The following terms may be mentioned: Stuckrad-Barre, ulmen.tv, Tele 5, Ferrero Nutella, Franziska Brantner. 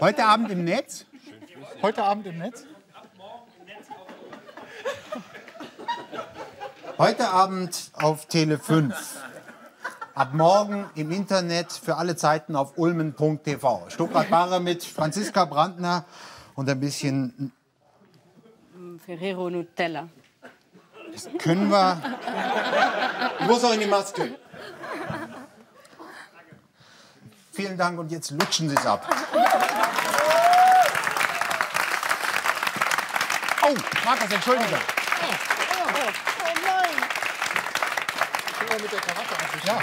Heute Abend im Netz? Heute Abend im Netz? Heute Abend auf Tele 5. Ab morgen im Internet für alle Zeiten auf ulmen.tv. Stuckrad-Barre mit Franziska Brantner und ein bisschen Ferrero Nutella. Das können wir. Ich muss auch in die Maske. Vielen Dank und jetzt lutschen Sie es ab. Oh, Markus, entschuldige. Oh nein. Ich bin mal mit der Krawatte. Ja.